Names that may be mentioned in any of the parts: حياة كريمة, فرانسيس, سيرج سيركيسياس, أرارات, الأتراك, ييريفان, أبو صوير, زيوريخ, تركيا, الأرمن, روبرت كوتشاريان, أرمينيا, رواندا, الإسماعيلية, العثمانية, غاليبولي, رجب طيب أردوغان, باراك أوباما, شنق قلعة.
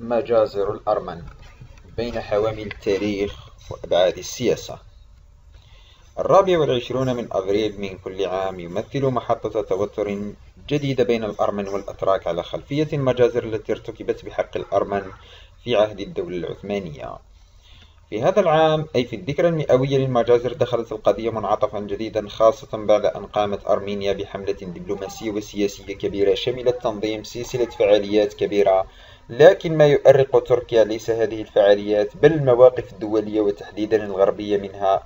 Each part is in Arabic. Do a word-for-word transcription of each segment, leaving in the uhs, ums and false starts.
مجازر الأرمن بين حوامل التاريخ وأبعاد السياسة. الرابع والعشرون من أبريل من كل عام يمثل محطة توتر جديدة بين الأرمن والأتراك على خلفية المجازر التي ارتكبت بحق الأرمن في عهد الدولة العثمانية. في هذا العام أي في الذكرى المئوية للمجازر دخلت القضية منعطفا جديدا، خاصة بعد أن قامت أرمينيا بحملة دبلوماسية وسياسية كبيرة شملت تنظيم سلسلة فعاليات كبيرة. لكن ما يؤرق تركيا ليس هذه الفعاليات بل المواقف الدولية وتحديدا الغربية منها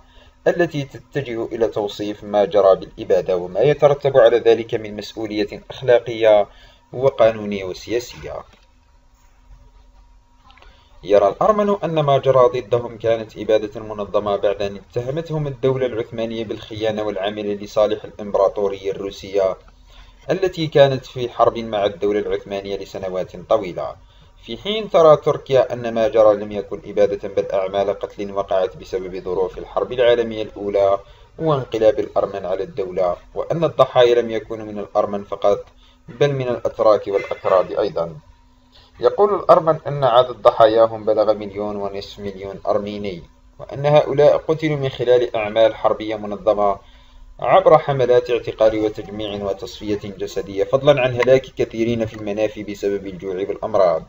التي تتجه إلى توصيف ما جرى بالإبادة وما يترتب على ذلك من مسؤولية أخلاقية وقانونية وسياسية. يرى الأرمن أن ما جرى ضدهم كانت إبادة منظمة بعد أن اتهمتهم الدولة العثمانية بالخيانة والعمل لصالح الإمبراطورية الروسية التي كانت في حرب مع الدولة العثمانية لسنوات طويلة، في حين ترى تركيا أن ما جرى لم يكن إبادة بل أعمال قتل وقعت بسبب ظروف الحرب العالمية الأولى وانقلاب الأرمن على الدولة، وأن الضحايا لم يكونوا من الأرمن فقط بل من الأتراك والأكراد أيضا. يقول الأرمن أن عدد ضحاياهم بلغ مليون ونصف مليون أرميني، وأن هؤلاء قتلوا من خلال أعمال حربية منظمة عبر حملات اعتقال وتجميع وتصفية جسدية، فضلا عن هلاك كثيرين في المنافي بسبب الجوع والأمراض.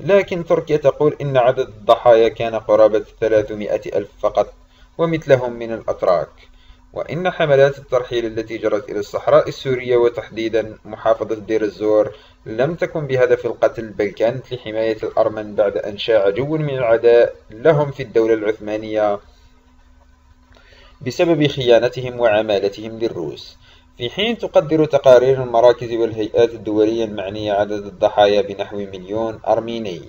لكن تركيا تقول إن عدد الضحايا كان قرابة ثلاثمائة ألف فقط ومثلهم من الأتراك، وإن حملات الترحيل التي جرت إلى الصحراء السورية وتحديدا محافظة دير الزور لم تكن بهدف القتل بل كانت لحماية الأرمن بعد أن شاع جو من العداء لهم في الدولة العثمانية بسبب خيانتهم وعمالتهم للروس، في حين تقدر تقارير المراكز والهيئات الدولية المعنية عدد الضحايا بنحو مليون أرميني.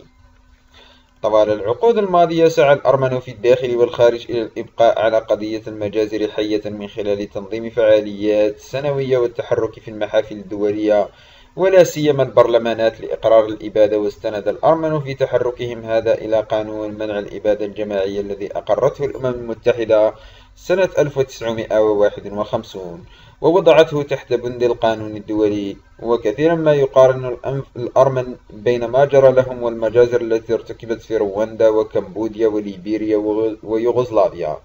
طوال العقود الماضية سعى الأرمن في الداخل والخارج إلى الإبقاء على قضية المجازر حية من خلال تنظيم فعاليات سنوية والتحرك في المحافل الدولية ولا سيما البرلمانات لإقرار الإبادة، واستند الأرمن في تحركهم هذا إلى قانون منع الإبادة الجماعية الذي أقرته الأمم المتحدة سنة ألف وتسعمائة وواحد وخمسين ووضعته تحت بند القانون الدولي. وكثيرا ما يقارن الأرمن بين ما جرى لهم والمجازر التي ارتكبت في رواندا وكمبوديا وليبيريا ويوغوسلافيا.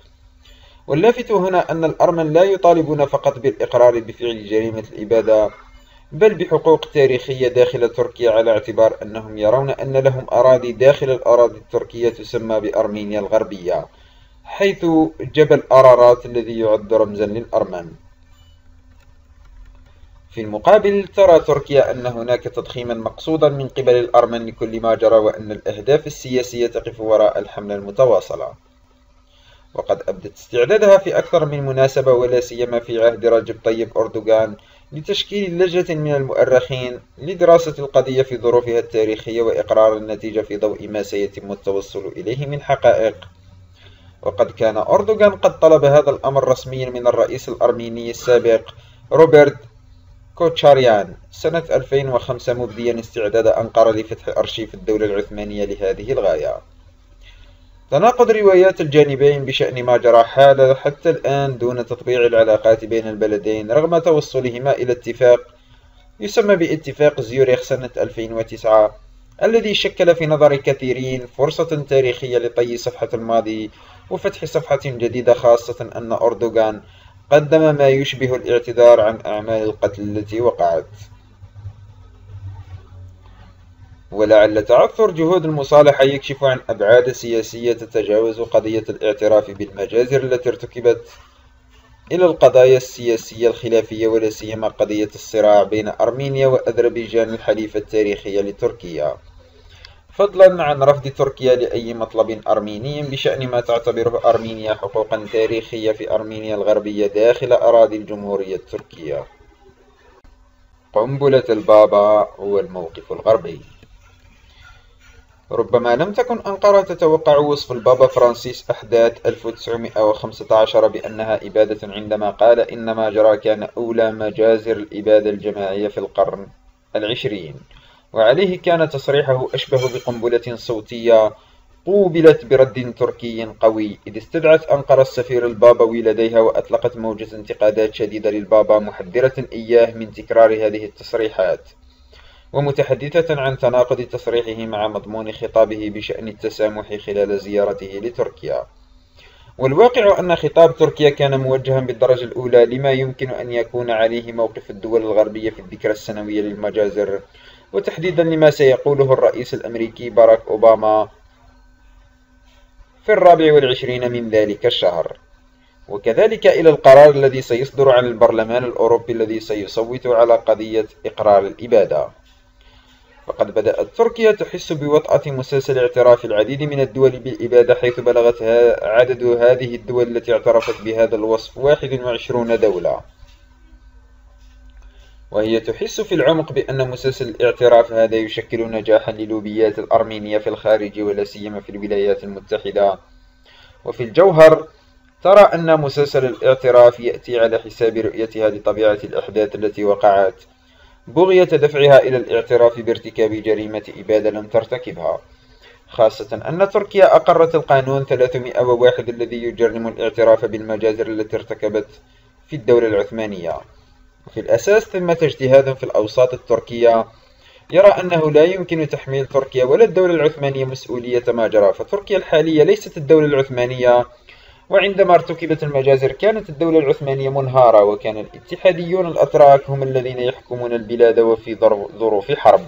واللافت هنا أن الأرمن لا يطالبون فقط بالإقرار بفعل جريمة الإبادة بل بحقوق تاريخية داخل تركيا، على اعتبار أنهم يرون أن لهم أراضي داخل الأراضي التركية تسمى بأرمينيا الغربية، حيث جبل أرارات الذي يعد رمزا للأرمن. في المقابل ترى تركيا أن هناك تضخيما مقصودا من قبل الأرمن لكل ما جرى، وأن الأهداف السياسية تقف وراء الحملة المتواصلة، وقد أبدت استعدادها في أكثر من مناسبة ولا سيما في عهد رجب طيب أردوغان لتشكيل لجنة من المؤرخين لدراسة القضية في ظروفها التاريخية وإقرار النتيجة في ضوء ما سيتم التوصل إليه من حقائق. وقد كان أردوغان قد طلب هذا الأمر رسميا من الرئيس الأرميني السابق روبرت كوتشاريان سنة ألفين وخمسة، مبديا استعداد أنقرة لفتح أرشيف الدولة العثمانية لهذه الغاية. تناقض روايات الجانبين بشأن ما جرى حال حتى الآن دون تطبيع العلاقات بين البلدين رغم توصلهما إلى اتفاق يسمى باتفاق زيوريخ سنة ألفين وتسعة الذي شكل في نظر كثيرين فرصة تاريخية لطي صفحة الماضي وفتح صفحة جديدة، خاصة أن أردوغان قدم ما يشبه الاعتذار عن أعمال القتل التي وقعت. ولعل تعثر جهود المصالحة يكشف عن أبعاد سياسية تتجاوز قضية الاعتراف بالمجازر التي ارتكبت إلى القضايا السياسية الخلافية ولا سيما قضية الصراع بين أرمينيا وأذربيجان الحليفة التاريخية لتركيا، فضلا عن رفض تركيا لأي مطلب أرميني بشأن ما تعتبره أرمينيا حقوقا تاريخية في أرمينيا الغربية داخل أراضي الجمهورية التركية. قنبلة البابا والموقف الغربي. ربما لم تكن أنقرة تتوقع وصف البابا فرانسيس أحداث ألف وتسعمائة وخمسة عشر بأنها إبادة عندما قال إن ما جرى كان أولى مجازر الإبادة الجماعية في القرن العشرين، وعليه كان تصريحه أشبه بقنبلة صوتية قوبلت برد تركي قوي، إذ استدعت أنقرة السفير البابوي لديها وأطلقت موجة انتقادات شديدة للبابا محذرة إياه من تكرار هذه التصريحات، ومتحدثة عن تناقض تصريحه مع مضمون خطابه بشأن التسامح خلال زيارته لتركيا. والواقع أن خطاب تركيا كان موجها بالدرجة الأولى لما يمكن أن يكون عليه موقف الدول الغربية في الذكرى السنوية للمجازر، وتحديدا لما سيقوله الرئيس الأمريكي باراك أوباما في الرابع والعشرين من ذلك الشهر، وكذلك إلى القرار الذي سيصدر عن البرلمان الأوروبي الذي سيصوت على قضية إقرار الإبادة. فقد بدأت تركيا تحس بوطأة مسلسل اعتراف العديد من الدول بالإبادة، حيث بلغت عدد هذه الدول التي اعترفت بهذا الوصف واحد وعشرين دولة، وهي تحس في العمق بأن مسلسل الاعتراف هذا يشكل نجاحا للوبيات الأرمينية في الخارج ولا سيما في الولايات المتحدة. وفي الجوهر ترى أن مسلسل الاعتراف يأتي على حساب رؤيتها لطبيعة الأحداث التي وقعت، بغية دفعها إلى الاعتراف بارتكاب جريمة إبادة لم ترتكبها، خاصة أن تركيا أقرت القانون ثلاثمائة وواحد الذي يجرم الاعتراف بالمجازر التي ارتكبت في الدولة العثمانية. وفي الأساس ثمة اجتهاد في الأوساط التركية يرى أنه لا يمكن تحميل تركيا ولا الدولة العثمانية مسؤولية ما جرى، فتركيا الحالية ليست الدولة العثمانية، وعندما ارتكبت المجازر كانت الدولة العثمانية منهارة، وكان الاتحاديون الأتراك هم الذين يحكمون البلاد وفي ظروف حرب.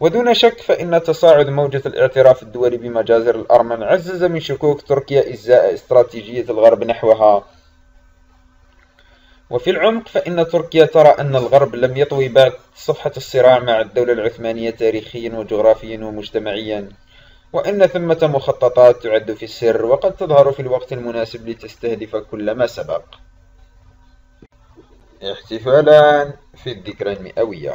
ودون شك فإن تصاعد موجة الاعتراف الدولي بمجازر الأرمن عزز من شكوك تركيا إزاء استراتيجية الغرب نحوها. وفي العمق فإن تركيا ترى أن الغرب لم يطوي بعد صفحة الصراع مع الدولة العثمانية تاريخيا وجغرافيا ومجتمعيا، وأن ثمة مخططات تعد في السر وقد تظهر في الوقت المناسب لتستهدف كل ما سبق. احتفالان في الذكرى المئوية.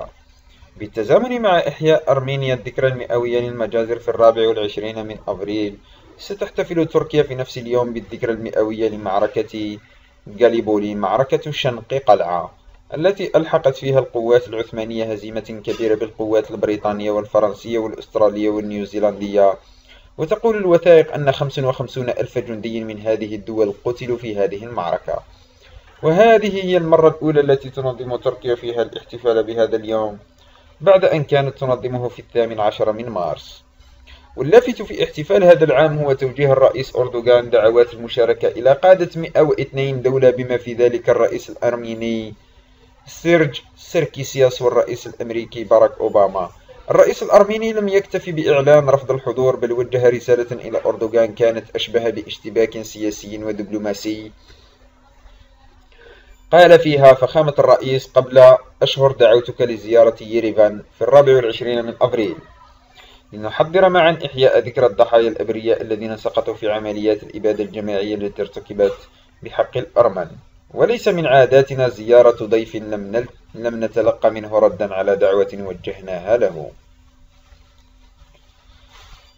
بالتزامن مع إحياء أرمينيا الذكرى المئوية للمجازر في الرابع والعشرين من أبريل، ستحتفل تركيا في نفس اليوم بالذكرى المئوية لمعركة غاليبولي، معركة شنق قلعة التي ألحقت فيها القوات العثمانية هزيمة كبيرة بالقوات البريطانية والفرنسية والأسترالية والنيوزيلندية. وتقول الوثائق أن خمسة وخمسين ألف جندي من هذه الدول قتلوا في هذه المعركة. وهذه هي المرة الأولى التي تنظم تركيا فيها الاحتفال بهذا اليوم بعد أن كانت تنظمه في الثامن عشر من مارس. واللافت في احتفال هذا العام هو توجيه الرئيس أردوغان دعوات المشاركة إلى قادة مئة واثنين دولة، بما في ذلك الرئيس الأرميني سيرج سيركيسياس والرئيس الأمريكي باراك أوباما. الرئيس الأرميني لم يكتفي بإعلان رفض الحضور، بل وجه رسالة إلى أردوغان كانت أشبه باشتباك سياسي ودبلوماسي قال فيها: فخامة الرئيس، قبل أشهر دعوتك لزيارة ييريفان في الرابع والعشرين من أبريل لنحضر معا إحياء ذكرى الضحايا الأبرياء الذين سقطوا في عمليات الإبادة الجماعية التي ارتكبت بحق الأرمن، وليس من عاداتنا زيارة ضيف لم, نل... لم نتلقى منه ردا على دعوة وجهناها له.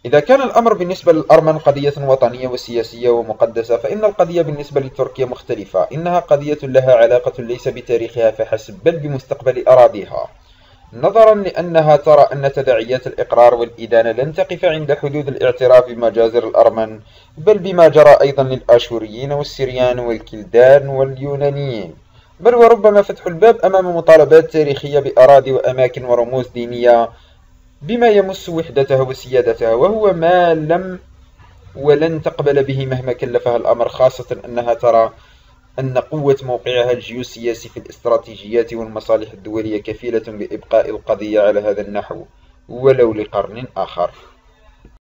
إذا كان الأمر بالنسبة للأرمن قضية وطنية وسياسية ومقدسة، فإن القضية بالنسبة لتركيا مختلفة، إنها قضية لها علاقة ليس بتاريخها فحسب بل بمستقبل أراضيها، نظرا لأنها ترى أن تداعيات الإقرار والإدانة لن تقف عند حدود الاعتراف بمجازر الأرمن، بل بما جرى أيضا للآشوريين والسريان والكلدان واليونانيين، بل وربما فتح الباب أمام مطالبات تاريخية بأراضي وأماكن ورموز دينية بما يمس وحدتها وسيادتها، وهو ما لم ولن تقبل به مهما كلفها الأمر، خاصة أنها ترى أن قوة موقعها الجيوسياسي في الاستراتيجيات والمصالح الدولية كفيلة بإبقاء القضية على هذا النحو ولو لقرن آخر.